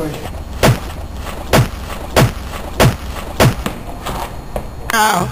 way. Ow.